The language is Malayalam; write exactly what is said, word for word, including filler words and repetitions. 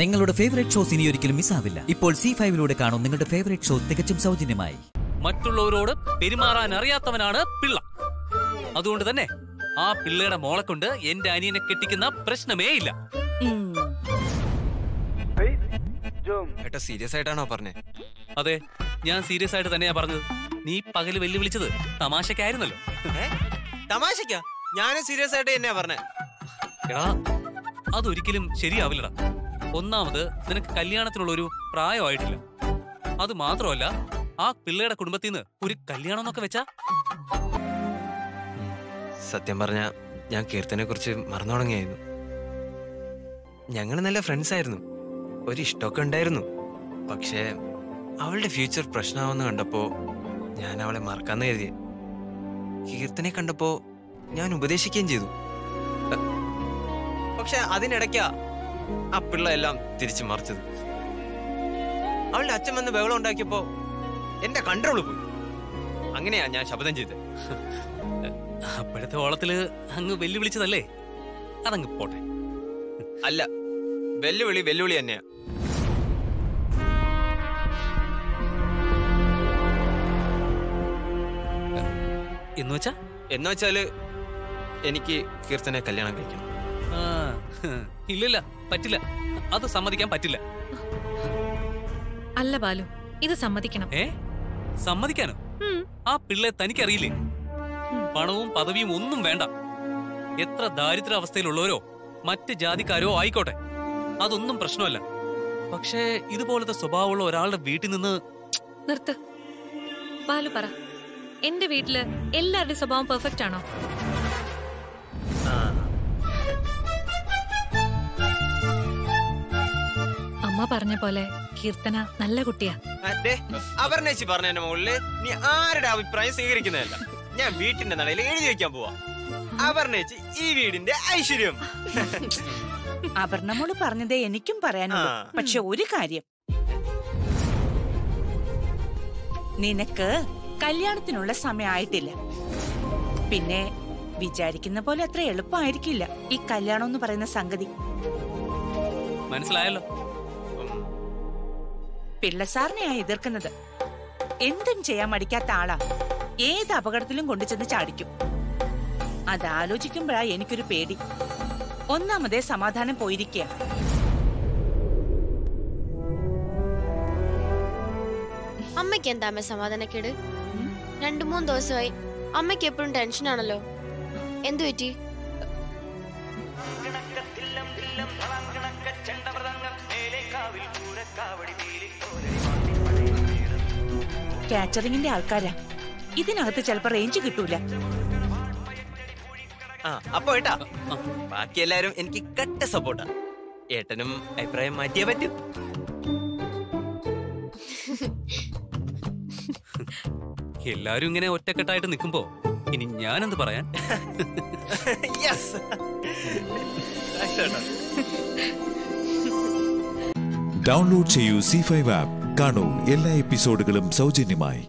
നിങ്ങളുടെ ഫേവറേറ്റ് ഷോ ഇനി ഒരിക്കലും മിസ്സാവില്ല. ഇപ്പോൾ സി ഫൈവ് ലൂടെ കാണും നിങ്ങളുടെ ഫേവറേറ്റ് ഷോ തികച്ചും സൗജന്യമായി. മറ്റുള്ളവരോട് പെരുമാറാൻ അറിയാത്തവനാണ് പിള്ള. അതുകൊണ്ട് തന്നെ ആ പിള്ളയുടെ മോളെ കൊണ്ട് എന്റെ അനിയനെ കെട്ടിക്കുന്ന പ്രശ്നമേ ഇല്ല. സീരിയസ് ആയിട്ടാണോ പറഞ്ഞേ? അതെ, ഞാൻ സീരിയസ് ആയിട്ട് തന്നെയാ പറഞ്ഞത്. നീ പകല് വെല്ലുവിളിച്ചത് തമാശക്കായിരുന്നല്ലോ. തമാശക്കാ? ഞാനും സീരിയസ് ആയിട്ട് തന്നെയാ പറഞ്ഞേ. എടാ, അതൊരിക്കലും ശരിയാവില്ലടാ. ഒന്നാമത് നിനക്ക് കല്യാണത്തിനുള്ള ഒരു പ്രായമായിട്ടില്ല. അത് മാത്രമല്ല, ആ പിള്ളയുടെ കുടുംബത്തിൽ നിന്ന് ഒരു കല്യാണം എന്നൊക്കെ വെച്ചാ. സത്യം പറഞ്ഞ ഞാൻ കീർത്തനെ കുറിച്ച് മറന്നു തുടങ്ങിയായിരുന്നു. ഞങ്ങൾ നല്ല ഫ്രണ്ട്സ് ആയിരുന്നു, ഒരിഷ്ടമൊക്കെ ഉണ്ടായിരുന്നു. പക്ഷേ അവളുടെ ഫ്യൂച്ചർ പ്രശ്നമാവെന്ന് കണ്ടപ്പോൾ ഞാൻ അവളെ മറക്കാന്ന് കരുതി. കീർത്തനെ കണ്ടപ്പോൾ ഞാൻ ഉപദേശിക്കുകയും ചെയ്തു. പക്ഷെ അതിനിടയ്ക്കാ ആ പിള്ള എല്ലാം തിരിച്ചു മറിച്ചത്. അവളുടെ അച്ഛൻ വന്ന് ബഹളം ഉണ്ടാക്കിയപ്പോൾ എന്റെ കൺട്രോള് പോയി. അങ്ങനെയാ ഞാൻ ശബ്ദം ചെയ്തത്. അപ്പോഴത്തെ ഓളത്തില് അങ്ങ് വെല്ലുവിളിച്ചതല്ലേ? അതങ്ങ് പോട്ടെ. അല്ല, വെല്ലുവിളി വെല്ലുവിളി തന്നെയാ. എന്നുവെച്ചാ എന്നുവെച്ചാല് എനിക്ക് കീർത്തനെ കല്യാണം കഴിക്കണം. ഇല്ലില്ല, പറ്റില്ല. അത് സമ്മതിക്കാൻ പറ്റില്ല. അല്ല ബാലു, ഇത് സമ്മതിക്കണം. ഏ, സമ്മതിക്കാനോ? ആ പിള്ളയെ തനിക്കറിയില്ലേ? പണവും പദവിയും ഒന്നും വേണ്ട. എത്ര ദാരിദ്ര്യാവസ്ഥയിലുള്ളവരോ മറ്റ് ജാതിക്കാരോ ആയിക്കോട്ടെ, അതൊന്നും പ്രശ്നമല്ല. പക്ഷേ ഇതുപോലത്തെ സ്വഭാവമുള്ള ഒരാളുടെ വീട്ടിൽ നിന്ന് നിർത്ത്. ബാലു പറ, എന്റെ വീട്ടില് എല്ലാവരുടെയും സ്വഭാവം പെർഫെക്റ്റ് ആണോ? അമ്മ പറഞ്ഞ പോലെ കീർത്തന നല്ല കുട്ടിയാ. അപർണേച്ചി പറഞ്ഞതിന്റെ മുകളില് നീ ആരുടെ അഭിപ്രായം സ്വീകരിക്കുന്നതല്ല. ഞാൻ വീട്ടിന്റെ നടയിൽ എഴുതി വെക്കാൻ പോവാ, അപർണേച്ചി ഈ വീടിന്റെ ഐശ്വര്യം. അപർണമോള് പറഞ്ഞതേ എനിക്കും പറയാനുള്ളൂ. പക്ഷെ ഒരു കാര്യം, നിനക്ക് കല്യാണത്തിനുള്ള സമയമായിട്ടില്ല. പിന്നെ വിചാരിക്കുന്ന പോലെ അത്ര എളുപ്പമായിരിക്കില്ല ഈ കല്യാണം എന്ന് പറയുന്ന സംഗതി. മനസ്സിലായല്ലോ. പിള്ളസാറിനെയാ എതിർക്കുന്നത്. എന്തും ചെയ്യാൻ മടിക്കാത്ത ആളാ. ഏത് അപകടത്തിലും കൊണ്ടു ചെന്ന് ചാടിക്കും. അതാലോചിക്കുമ്പോഴാ എനിക്കൊരു പേടി. ഒന്നാമതേ സമാധാനം പോയിരിക്കുക. അമ്മയ്ക്ക് എന്താ അമ്മ സമാധാനക്കേട്? രണ്ടു മൂന്ന് ദിവസമായി അമ്മയ്ക്ക് എപ്പോഴും ടെൻഷനാണല്ലോ. എന്തു പറ്റി? കാറ്ററിംഗിന്റെ ആൾക്കാരാ. ഇതിനകത്ത് ചിലപ്പോ റേഞ്ച് കിട്ടൂല. അപ്പൊ ഏട്ടാ, ബാക്കി എല്ലാരും എനിക്ക് കട്ട സപ്പോർട്ടാ. ഏട്ടനും അഭിപ്രായം മാറ്റിയേ പറ്റും. എല്ലാരും ഇങ്ങനെ ഒറ്റക്കെട്ടായിട്ട് നിൽക്കുമ്പോ ഇനി ഞാനെന്ത് പറയാൻ? ഡൗൺലോഡ് ചെയ്യൂ സി ഫൈവ് ആപ്പ്. കാണൂ എല്ലാ എപ്പിസോഡുകളും സൗജന്യമായി.